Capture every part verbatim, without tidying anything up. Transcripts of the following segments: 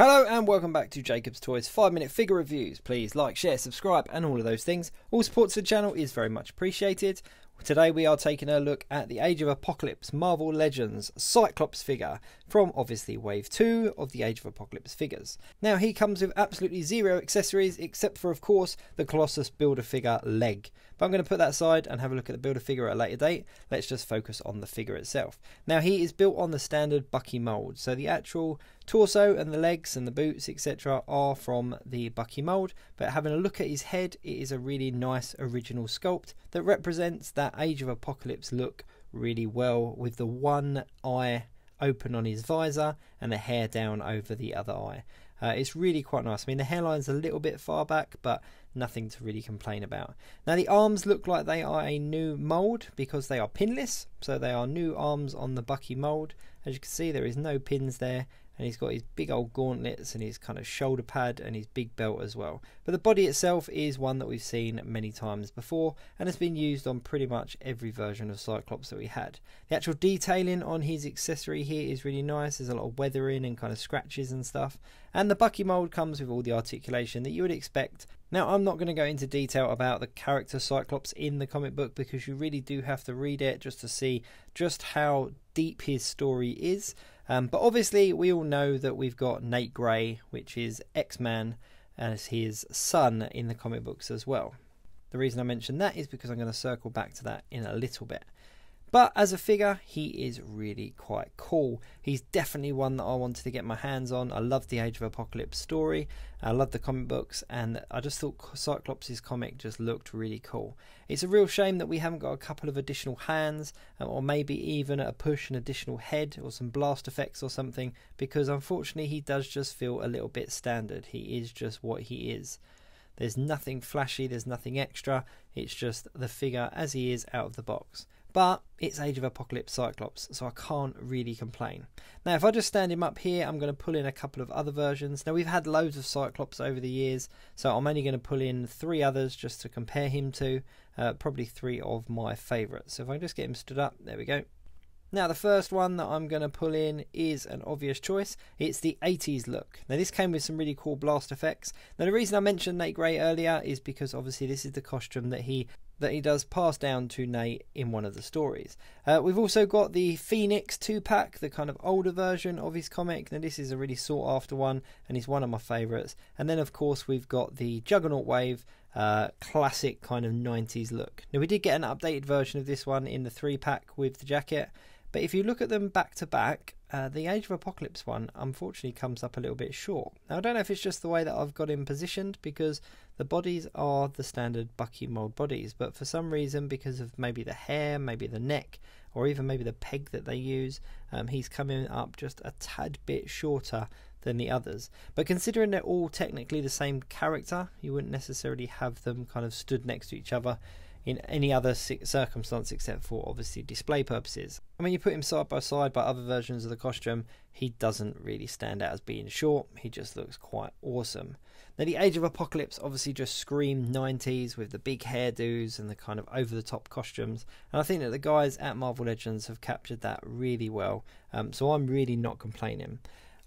Hello and welcome back to Jacob's Toys five minute figure reviews. Please like, share, subscribe and all of those things. All support to the channel is very much appreciated. Today we are taking a look at the Age of Apocalypse Marvel Legends Cyclops figure from obviously Wave two of the Age of Apocalypse figures. Now he comes with absolutely zero accessories except for of course the Colossus Builder figure leg. But I'm going to put that aside and have a look at the Builder figure at a later date. Let's just focus on the figure itself. Now he is built on the standard Bucky mould. So the actual torso and the legs and the boots etc are from the Bucky mould. But having a look at his head, it is a really nice original sculpt that represents that Age of Apocalypse look really well, with the one eye open on his visor and the hair down over the other eye. Uh, it's really quite nice. I mean, the hairline's a little bit far back, but nothing to really complain about. Now the arms look like they are a new mould because they are pinless, so they are new arms on the Bucky mould. As you can see, there is no pins there, and he's got his big old gauntlets and his kind of shoulder pad and his big belt as well. But the body itself is one that we've seen many times before and has been used on pretty much every version of Cyclops that we had. The actual detailing on his accessory here is really nice. There's a lot of weathering and kind of scratches and stuff. And the Bucky mould comes with all the articulation that you would expect. Now I'm not going to go into detail about the character Cyclops in the comic book because you really do have to read it just to see just how deep his story is. Um, but obviously we all know that we've got Nate Grey, which is X-Man, as his son in the comic books as well. The reason I mention that is because I'm going to circle back to that in a little bit. But as a figure, he is really quite cool. He's definitely one that I wanted to get my hands on. I love the Age of Apocalypse story. I love the comic books. And I just thought Cyclops' comic just looked really cool. It's a real shame that we haven't got a couple of additional hands. Or maybe even a push, an additional head or some blast effects or something. Because unfortunately, he does just feel a little bit standard. He is just what he is. There's nothing flashy. There's nothing extra. It's just the figure as he is out of the box. But it's Age of Apocalypse Cyclops, so I can't really complain. Now if I just stand him up here, I'm going to pull in a couple of other versions. Now we've had loads of Cyclops over the years, so I'm only going to pull in three others just to compare him to. Uh, probably three of my favourites. So if I can just get him stood up, there we go. Now the first one that I'm going to pull in is an obvious choice. It's the eighties look. Now this came with some really cool blast effects. Now the reason I mentioned Nate Grey earlier is because obviously this is the costume that he that he does pass down to Nate in one of the stories. Uh, we've also got the Phoenix two pack, the kind of older version of his comic. Now this is a really sought after one and is one of my favourites. And then of course we've got the Juggernaut wave, uh, classic kind of nineties look. Now we did get an updated version of this one in the three pack with the jacket. But if you look at them back to back, uh, the Age of Apocalypse one unfortunately comes up a little bit short. Now I don't know if it's just the way that I've got him positioned, because the bodies are the standard Bucky mould bodies, but for some reason, because of maybe the hair, maybe the neck, or even maybe the peg that they use, um, he's coming up just a tad bit shorter than the others. But considering they're all technically the same character, you wouldn't necessarily have them kind of stood next to each other in any other circumstance except for obviously display purposes. I mean, you put him side by side by other versions of the costume, he doesn't really stand out as being short. He just looks quite awesome. Now the Age of Apocalypse obviously just scream nineties with the big hairdos and the kind of over the top costumes, and I think that the guys at Marvel Legends have captured that really well, um, so I'm really not complaining.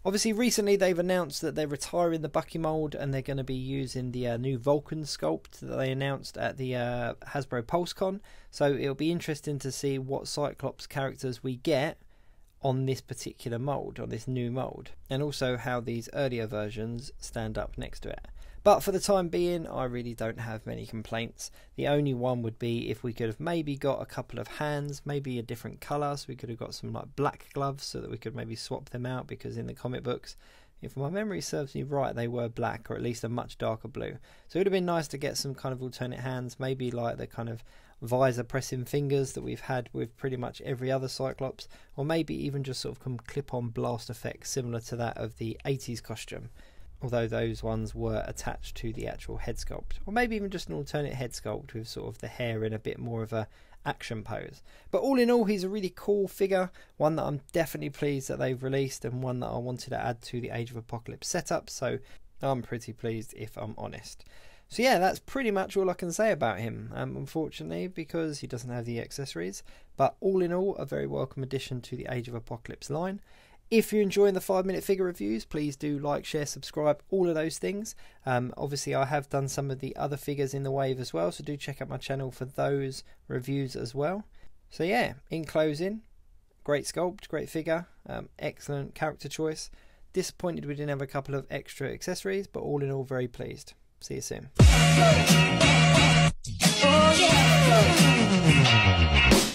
Obviously recently they've announced that they're retiring the Bucky mould and they're going to be using the uh, new Vulcan sculpt that they announced at the uh, Hasbro PulseCon. So it'll be interesting to see what Cyclops characters we get on this particular mould, on this new mould. And also how these earlier versions stand up next to it. But for the time being, I really don't have many complaints. The only one would be if we could have maybe got a couple of hands, maybe a different colour, so we could have got some like black gloves so that we could maybe swap them out, because in the comic books, if my memory serves me right, they were black, or at least a much darker blue. So it would have been nice to get some kind of alternate hands, maybe like the kind of visor pressing fingers that we've had with pretty much every other Cyclops, or maybe even just sort of clip-on blast effects similar to that of the eighties costume. Although those ones were attached to the actual head sculpt. Or maybe even just an alternate head sculpt with sort of the hair in a bit more of a action pose. But all in all, he's a really cool figure. One that I'm definitely pleased that they've released, and one that I wanted to add to the Age of Apocalypse setup. So I'm pretty pleased, if I'm honest. So yeah, that's pretty much all I can say about him, um, unfortunately, because he doesn't have the accessories. But all in all, a very welcome addition to the Age of Apocalypse line. If you're enjoying the five minute figure reviews, please do like, share, subscribe, all of those things. Um, obviously, I have done some of the other figures in the wave as well, so do check out my channel for those reviews as well. So yeah, in closing, great sculpt, great figure, um, excellent character choice. Disappointed we didn't have a couple of extra accessories, but all in all, very pleased. See you soon. Oh, yeah.